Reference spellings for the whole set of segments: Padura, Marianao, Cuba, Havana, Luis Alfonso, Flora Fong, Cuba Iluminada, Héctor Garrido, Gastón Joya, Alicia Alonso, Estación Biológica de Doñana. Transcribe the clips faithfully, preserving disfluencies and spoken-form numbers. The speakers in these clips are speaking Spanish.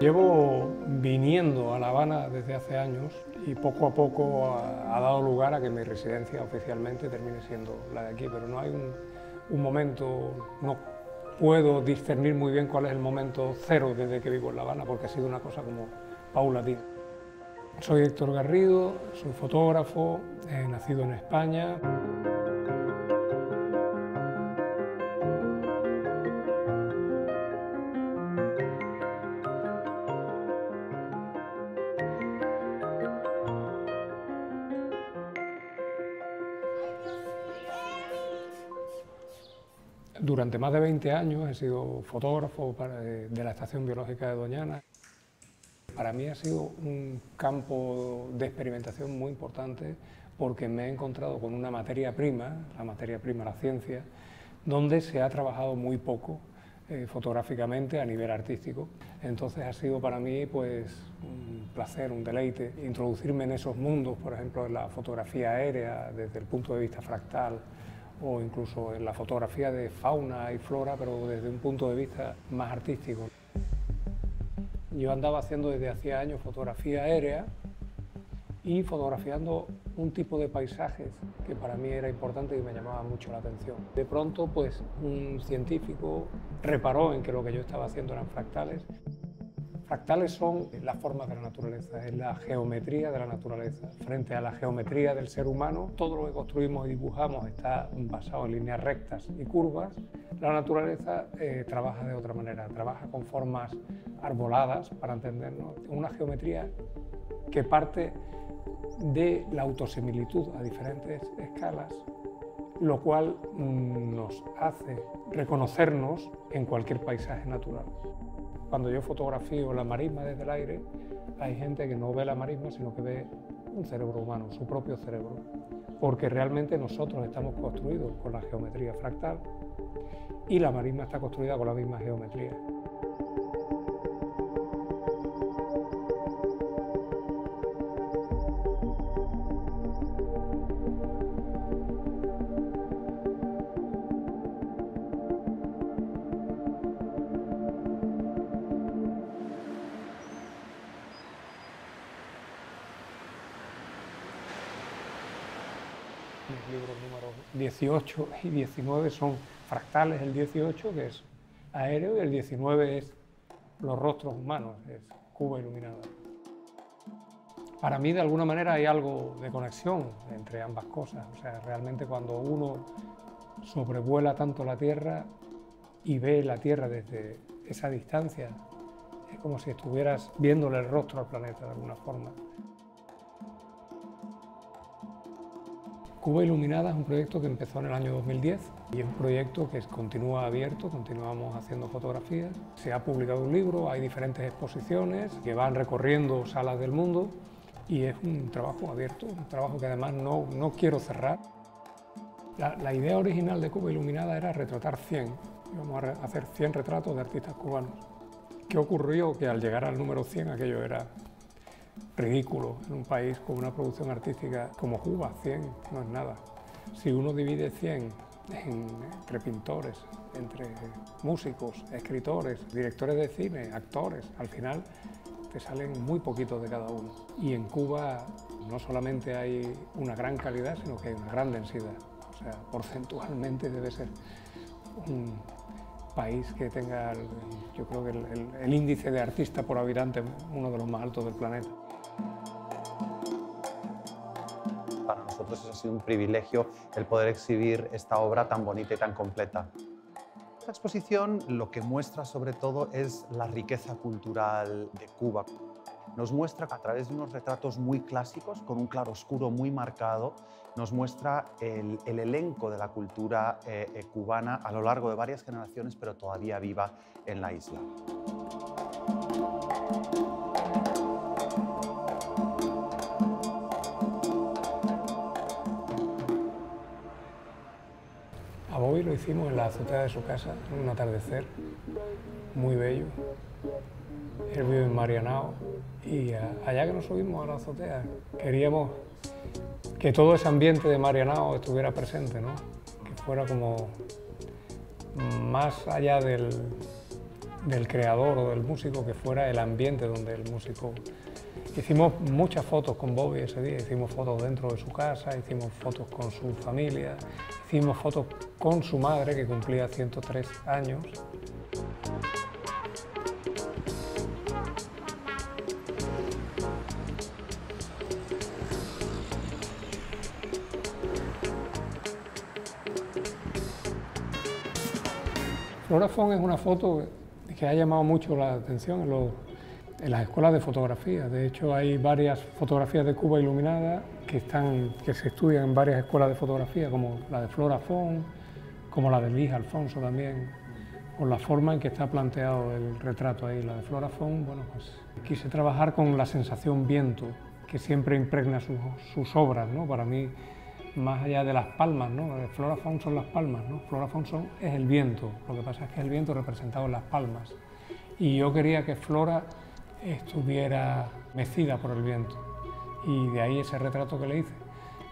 Llevo viniendo a La Habana desde hace años y poco a poco ha, ha dado lugar a que mi residencia oficialmente termine siendo la de aquí, pero no hay un, un momento, no puedo discernir muy bien cuál es el momento cero desde que vivo en La Habana, porque ha sido una cosa como paulatina. Soy Héctor Garrido, soy fotógrafo, eh, nacido en España. Durante más de veinte años he sido fotógrafo de la Estación Biológica de Doñana. Para mí ha sido un campo de experimentación muy importante porque me he encontrado con una materia prima, la materia prima, la ciencia, donde se ha trabajado muy poco eh, fotográficamente a nivel artístico. Entonces ha sido para mí pues, un placer, un deleite, introducirme en esos mundos, por ejemplo, en la fotografía aérea desde el punto de vista fractal, o incluso en la fotografía de fauna y flora, pero desde un punto de vista más artístico. Yo andaba haciendo desde hacía años fotografía aérea y fotografiando un tipo de paisajes que para mí era importante y me llamaba mucho la atención. De pronto, pues, un científico reparó en que lo que yo estaba haciendo eran fractales. Fractales son las formas de la naturaleza, es la geometría de la naturaleza. Frente a la geometría del ser humano, todo lo que construimos y dibujamos está basado en líneas rectas y curvas. La naturaleza eh, trabaja de otra manera, trabaja con formas arboladas, para entendernos, una geometría que parte de la autosimilitud a diferentes escalas, lo cual mm, nos hace reconocernos en cualquier paisaje natural. Cuando yo fotografío la marisma desde el aire, hay gente que no ve la marisma, sino que ve un cerebro humano, su propio cerebro, porque realmente nosotros estamos construidos con la geometría fractal y la marisma está construida con la misma geometría. Mis libros números dieciocho y diecinueve son fractales, el dieciocho que es aéreo y el diecinueve es los rostros humanos, es Cuba Iluminada. Para mí de alguna manera hay algo de conexión entre ambas cosas, o sea, realmente cuando uno sobrevuela tanto la Tierra y ve la Tierra desde esa distancia, es como si estuvieras viéndole el rostro al planeta de alguna forma. Cuba Iluminada es un proyecto que empezó en el año dos mil diez y es un proyecto que continúa abierto, continuamos haciendo fotografías. Se ha publicado un libro, hay diferentes exposiciones que van recorriendo salas del mundo y es un trabajo abierto, un trabajo que además no, no quiero cerrar. La, la idea original de Cuba Iluminada era retratar cien, íbamos a hacer cien retratos de artistas cubanos. ¿Qué ocurrió? Que al llegar al número cien aquello era ridículo en un país con una producción artística como Cuba, cien no es nada. Si uno divide cien en, entre pintores, entre músicos, escritores, directores de cine, actores, al final te salen muy poquitos de cada uno. Y en Cuba no solamente hay una gran calidad, sino que hay una gran densidad. O sea, porcentualmente debe ser un país que tenga, yo creo que el, el, el índice de artista por habitante, uno de los más altos del planeta. Para nosotros eso ha sido un privilegio el poder exhibir esta obra tan bonita y tan completa. Esta exposición lo que muestra sobre todo es la riqueza cultural de Cuba. Nos muestra a través de unos retratos muy clásicos, con un claroscuro muy marcado, nos muestra el, el elenco de la cultura eh, eh, cubana a lo largo de varias generaciones, pero todavía viva en la isla. A Bobby lo hicimos en la azotea de su casa, en un atardecer muy bello. Él vive en Marianao y allá que nos subimos a la azotea queríamos que todo ese ambiente de Marianao estuviera presente, ¿no? Que fuera como más allá del, del creador o del músico que fuera el ambiente donde el músico... Hicimos muchas fotos con Bobby ese día, hicimos fotos dentro de su casa, hicimos fotos con su familia, hicimos fotos con su madre que cumplía ciento tres años. Flora Fong es una foto que ha llamado mucho la atención en, los, en las escuelas de fotografía. De hecho, hay varias fotografías de Cuba Iluminada que, están, que se estudian en varias escuelas de fotografía, como la de Flora Fong, como la de Luis Alfonso también, por la forma en que está planteado el retrato ahí. La de Flora Fong, bueno, pues quise trabajar con la sensación viento, que siempre impregna sus, sus obras, ¿no? Para mí, más allá de las palmas, ¿no? Flora Fong son las palmas, ¿no? Flora Fong son, es el viento, lo que pasa es que es el viento representado en las palmas. Y yo quería que Flora estuviera mecida por el viento, y de ahí ese retrato que le hice.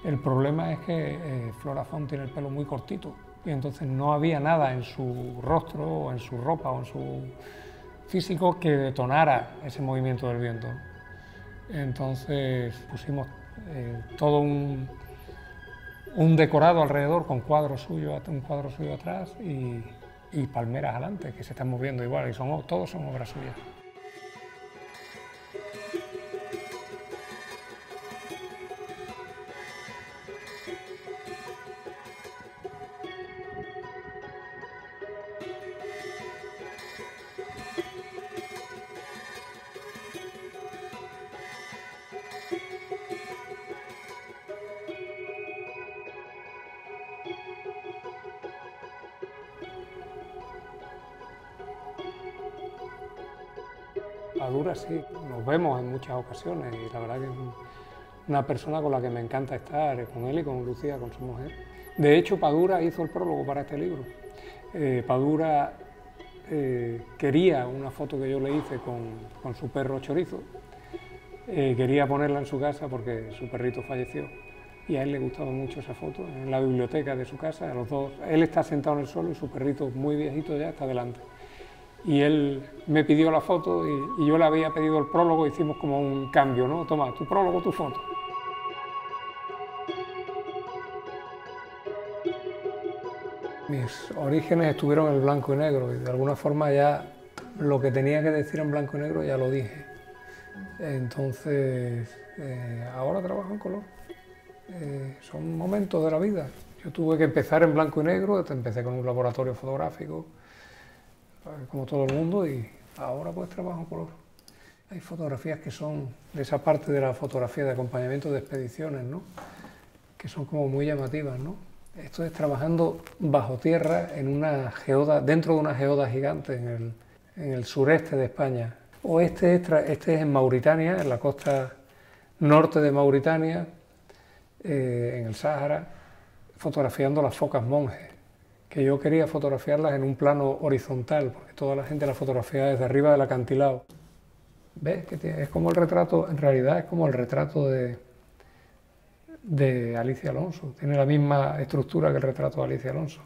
El problema es que eh, Flora Fong tiene el pelo muy cortito, y entonces no había nada en su rostro, o en su ropa, o en su físico que detonara ese movimiento del viento. Entonces pusimos eh, todo un... un decorado alrededor con cuadros suyos, un cuadro suyo atrás y, y palmeras adelante que se están moviendo igual y son, todos son obras suyas. Padura sí, nos vemos en muchas ocasiones y la verdad que es una persona con la que me encanta estar, con él y con Lucía, con su mujer. De hecho, Padura hizo el prólogo para este libro. Eh, Padura eh, quería una foto que yo le hice con, con su perro Chorizo, eh, quería ponerla en su casa porque su perrito falleció y a él le gustaba mucho esa foto, en la biblioteca de su casa, a los dos, él está sentado en el suelo y su perrito muy viejito ya está delante. Y él me pidió la foto y, y yo le había pedido el prólogo, hicimos como un cambio, ¿no? Toma, tu prólogo, tu foto. Mis orígenes estuvieron en el blanco y negro y de alguna forma ya lo que tenía que decir en blanco y negro ya lo dije. Entonces, eh, ahora trabajo en color. Eh, son momentos de la vida. Yo tuve que empezar en blanco y negro, empecé con un laboratorio fotográfico, como todo el mundo, y ahora pues trabajo en color. Hay fotografías que son de esa parte de la fotografía de acompañamiento de expediciones, ¿no? Que son como muy llamativas, ¿no? Esto es trabajando bajo tierra en una geoda, dentro de una geoda gigante en el, en el sureste de España. O este es, este es en Mauritania, en la costa norte de Mauritania, eh, en el Sáhara, fotografiando las focas monjes, que yo quería fotografiarlas en un plano horizontal, porque toda la gente las fotografía desde arriba del acantilado. ¿Ves? Que tiene, es como el retrato, en realidad es como el retrato de, de Alicia Alonso, tiene la misma estructura que el retrato de Alicia Alonso,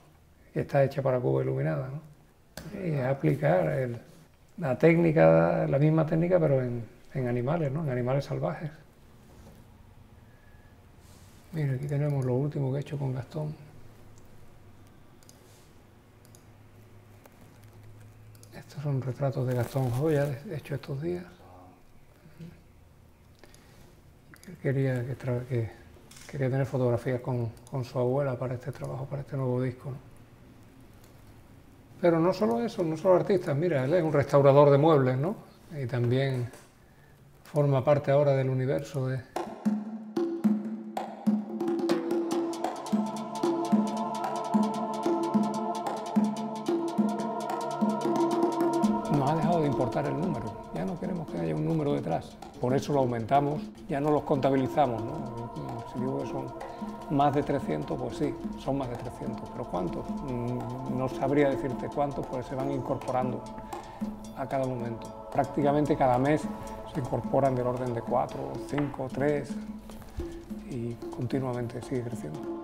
que está hecha para Cuba Iluminada, ¿no? Y es aplicar el, la técnica, la misma técnica, pero en, en animales, ¿no? En animales salvajes. Mira, aquí tenemos lo último que he hecho con Gastón. Estos son retratos de Gastón Joya, hechos estos días. Quería, que que, quería tener fotografías con, con su abuela para este trabajo, para este nuevo disco, ¿no? Pero no solo eso, no solo artistas. Mira, él es un restaurador de muebles, ¿no? Y también forma parte ahora del universo de... el número, ya no queremos que haya un número detrás, por eso lo aumentamos, ya no los contabilizamos, ¿no? Si digo que son más de trescientos, pues sí, son más de trescientos, pero ¿cuántos? No sabría decirte cuántos, porque se van incorporando a cada momento. Prácticamente cada mes se incorporan del orden de cuatro, cinco, tres y continuamente sigue creciendo.